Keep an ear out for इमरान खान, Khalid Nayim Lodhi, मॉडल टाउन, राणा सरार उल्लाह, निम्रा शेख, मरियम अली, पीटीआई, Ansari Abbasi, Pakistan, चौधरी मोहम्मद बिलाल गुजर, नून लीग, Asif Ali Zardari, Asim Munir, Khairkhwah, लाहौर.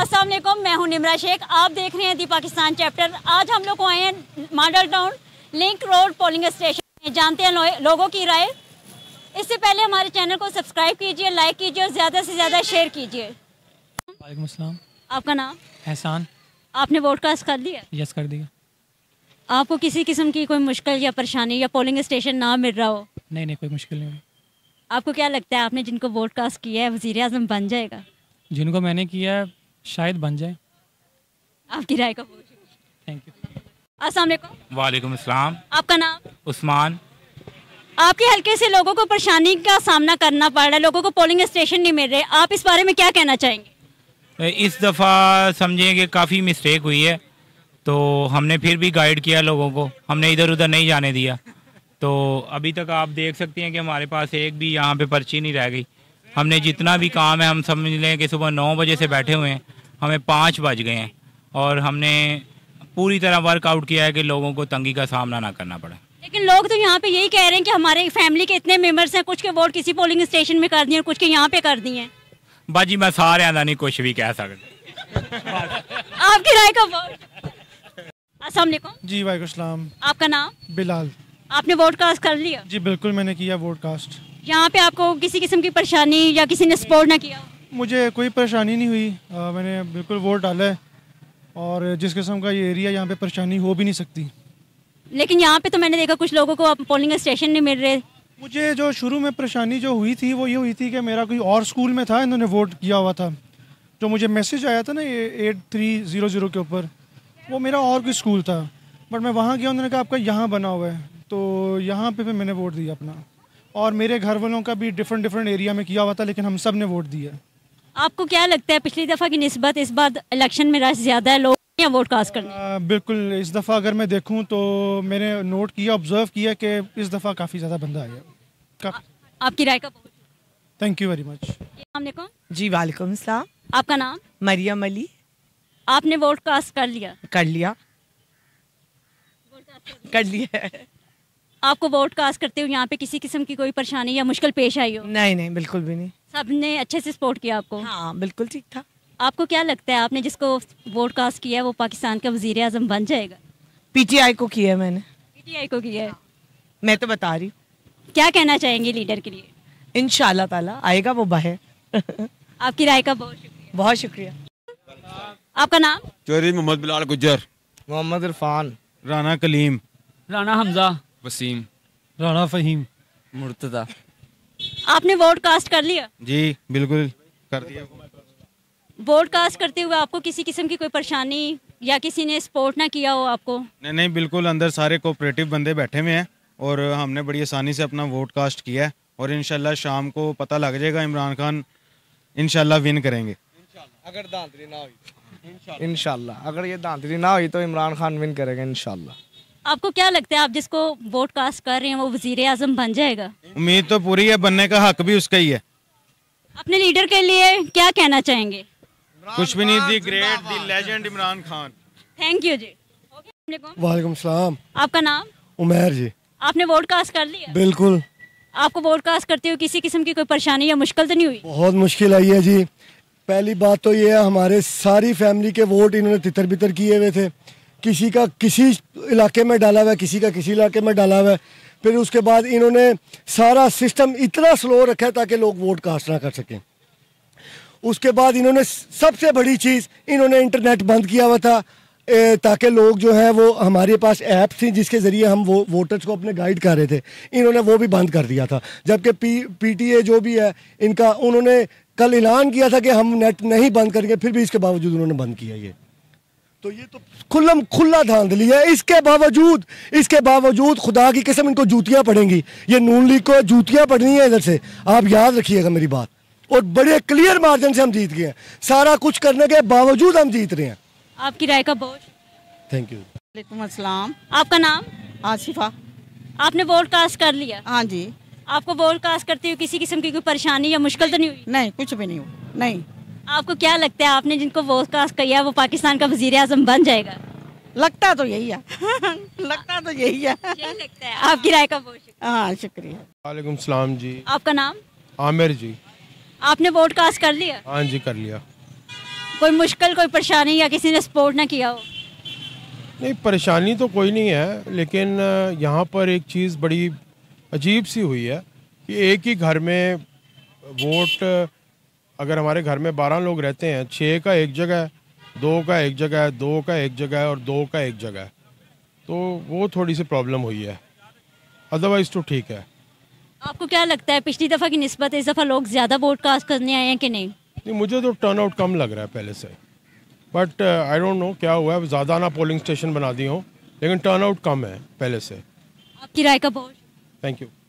अस्सलाम वालेकुम, मैं हूं निम्रा शेख। आप देख रहे हैं दी पाकिस्तान चैप्टर। आज हम लोग आए हैं मॉडल टाउन link road polling station में, जानते हैं लोगों की राय। इससे पहले हमारे चैनल को सब्सक्राइब कीजिए, लाइक कीजिए और ज़्यादा से ज़्यादा शेयर कीजिए। वालेकुम अस्सलाम। आपका नाम? एहसान। आपने वोट कास्ट कर दिया? यस, कर दिया। आपको किसी किस्म की कोई मुश्किल या परेशानी या पोलिंग स्टेशन ना मिल रहा हो? नहीं नहीं, कोई मुश्किल नहीं। आपको क्या लगता है आपने जिनको वोट कास्ट किया है वज़ीर-ए-आज़म बन जाएगा? जिनको मैंने किया है शायद बन जाए। आपकी राय का थैंक यू। अस्सलाम वालेकुम। वालेकुम अस्सलाम। आपका नाम? उस्मान। आपके हलके से लोगों को परेशानी का सामना करना पड़ रहा है, लोगों को पोलिंग स्टेशन नहीं मिल रहे, आप इस बारे में क्या कहना चाहेंगे? इस दफ़ा समझें कि काफ़ी मिस्टेक हुई है, तो हमने फिर भी गाइड किया लोगों को, हमने इधर उधर नहीं जाने दिया। तो अभी तक आप देख सकते हैं कि हमारे पास एक भी यहाँ पे पर्ची नहीं रह गई। हमने जितना भी काम है, हम समझ लें कि सुबह 9 बजे से बैठे हुए हैं, हमें 5 बज गए हैं और हमने पूरी तरह वर्कआउट किया है कि लोगों को तंगी का सामना ना करना पड़े। लेकिन लोग तो यहाँ पे यही कह रहे हैं कि हमारे फैमिली के इतने मेम्बर्स हैं, कुछ के वोट किसी पोलिंग स्टेशन में कर दिए और कुछ के यहाँ पे कर दिए हैं। बाजी मैं सारे नहीं कुछ भी कह सकता। आपकी राय का वोट? अस्सलाम वालेकुम। जी वालेकुम सलाम। आपका नाम? बिलाल। आपने वोट कास्ट कर लिया? जी बिल्कुल, मैंने किया वोट कास्ट। यहाँ पे आपको किसी किस्म की परेशानी या किसी ने सपोर्ट ना किया? मुझे कोई परेशानी नहीं हुई, मैंने बिल्कुल वोट डाला है और जिस किस्म का ये एरिया, यहाँ पे परेशानी हो भी नहीं सकती। लेकिन यहाँ पे तो मैंने देखा कुछ लोगों को पोलिंग स्टेशन नहीं मिल रहे। मुझे जो शुरू में परेशानी जो हुई थी वो ये हुई थी कि मेरा कोई और स्कूल में था, इन्होंने वोट किया हुआ था, जो मुझे मैसेज आया था ना ये 8300 के ऊपर, वो मेरा और कोई स्कूल था, बट मैं वहाँ गया, उन्होंने कहा आपका यहाँ बना हुआ है, तो यहाँ पर मैंने वोट दिया अपना। और मेरे घर वालों का भी डिफरेंट एरिया में किया हुआ था, लेकिन हम सब ने वोट दिया। आपको क्या लगता है पिछली दफ़ा की निस्बत इस बार इलेक्शन में रश ज़्यादा है, लोग क्या वोट कास्ट करने? बिल्कुल, इस दफ़ा अगर मैं देखूं तो मैंने नोट किया, ऑब्जर्व किया कि इस दफ़ा काफ़ी ज़्यादा बंदा आया। आपकी राय का? Thank you very much. जी वालेकुम सलाम। आपका नाम? मरियम अली। आपने वोट कास्ट कर लिया? कर लिया, कर लिया। आपको वोट कास्ट करते हुए यहाँ पे किसी किस्म की कोई परेशानी या मुश्किल पेश आई हो? नहीं नहीं, बिल्कुल भी नहीं, सबने अच्छे से सपोर्ट किया आपको। हाँ बिल्कुल ठीक था। आपको क्या लगता है आपने जिसको वोट कास्ट किया है वो पाकिस्तान का वज़ीर-ए-आज़म बन जाएगा? पीटीआई को किया है मैंने। पीटीआई को किया है? हाँ। मैं तो बता रही हूँ। क्या कहना चाहेंगे लीडर के लिए? इंशाल्लाह ताला आएगा वो बाहर। आपकी राय का बहुत शुक्रिया। बहुत शुक्रिया। आपका नाम? चौधरी मोहम्मद बिलाल गुजर। मोहम्मद इरफान। राना कलीम। राना हमजा। वसीम। राना फहीम। मुर्तदा। आपने वोट कास्ट कर लिया? जी बिल्कुल कर दिया। वोट कास्ट करते हुए आपको किसी किस्म की कोई परेशानी या किसी ने सपोर्ट ना किया हो आपको? नहीं नहीं, बिल्कुल, अंदर सारे कोऑपरेटिव बंदे बैठे हुए हैं और हमने बड़ी आसानी से अपना वोट कास्ट किया है और इंशाल्लाह शाम को पता लग जाएगा, इमरान खान इंशाल्लाह विन करेंगे। अगर धांधली ना हुई इंशाल्लाह, अगर ये धांधली ना हुई तो इमरान खान विन करेंगे इंशाल्लाह। आपको क्या लगता है आप जिसको वोट कास्ट कर रहे हैं वो वज़ीर-ए-आज़म बन जाएगा? उम्मीद तो पूरी है, बनने का हक भी उसका ही है। अपने लीडर के लिए क्या कहना चाहेंगे? कुछ भी नहीं, the great, the legend इमरान खान। Thank you जी। वालेकुम सलाम। आपका नाम? उमैर जी। आपने वोट कास्ट कर लिया? बिल्कुल। आपको वोट कास्ट करते हुए किसी किस्म की कोई परेशानी या मुश्किल तो नहीं हुई? बहुत मुश्किल आई है जी। पहली बात तो ये है हमारे सारी फैमिली के वोट इन्होंने तितर बितर किए हुए थे, किसी का किसी इलाके में डाला हुआ है, किसी का किसी इलाके में डाला हुआ है। फिर उसके बाद इन्होंने सारा सिस्टम इतना स्लो रखा है ताकि लोग वोट कास्ट ना कर सकें। उसके बाद इन्होंने सबसे बड़ी चीज़, इन्होंने इंटरनेट बंद किया हुआ था ताकि लोग जो है वो, हमारे पास ऐप थी जिसके ज़रिए हम वो वोटर्स को अपने गाइड कर रहे थे, इन्होंने वो भी बंद कर दिया था। जबकि पीटीए जो भी है इनका, उन्होंने कल ऐलान किया था कि हम नेट नहीं बंद करेंगे, फिर भी इसके बावजूद उन्होंने बंद किया। ये तो खुल्लम खुल्ला धांधली है। इसके बावजूद खुदा की कसम इनको जूतियां पड़ेंगी, ये नून लीग को जूतियां पड़नी है इधर से, आप याद रखिएगा मेरी बात। और बड़े क्लियर मार्जिन से हम जीत गए हैं, सारा कुछ करने के बावजूद हम जीत रहे हैं। आपकी राय का बहुत थैंक यू। वालेकुम अस्सलाम। आपका नाम? आसिफा। आपने वोट कास्ट कर लिया? हाँ जी। आपको वोट कास्ट करते हुए किसी किस्म की कोई परेशानी या मुश्किल तो नहीं हुई? नहीं, कुछ भी नहीं हुई। नहीं, आपको क्या लगता है आपने जिनको वोट कास्ट किया वो पाकिस्तान का वज़ीर-ए-आज़म बन जाएगा? लगता तो यही है। लगता तो यही है। क्या लगता है? आपकी राय का बहुत शुक्रिया। हाँ शुक्रिया। वालेकुम सलाम जी। आपका नाम? आमिर जी। आपने वोट कास्ट कर लिया? हाँ जी कर लिया। कोई मुश्किल, कोई परेशानी या किसी ने सपोर्ट ना किया हो? नहीं, परेशानी तो कोई नहीं है, लेकिन यहाँ पर एक चीज़ बड़ी अजीब सी हुई है कि एक ही घर में वोट, अगर हमारे घर में 12 लोग रहते हैं, 6 का एक जगह है, 2 का एक जगह है, 2 का एक जगह है और 2 का एक जगह है, तो वो थोड़ी सी प्रॉब्लम हुई है, अदरवाइज़ तो ठीक है। आपको क्या लगता है पिछली दफ़ा की निस्बत इस दफ़ा लोग ज़्यादा वोट कास्ट करने आए हैं कि नहीं? नहीं, मुझे तो टर्नआउट कम लग रहा है पहले से, बट आई डोंट नो क्या हुआ है, ज़्यादा ना पोलिंग स्टेशन बना दी हो, लेकिन टर्नआउट कम है पहले से। आपकी राय का बहुत थैंक यू।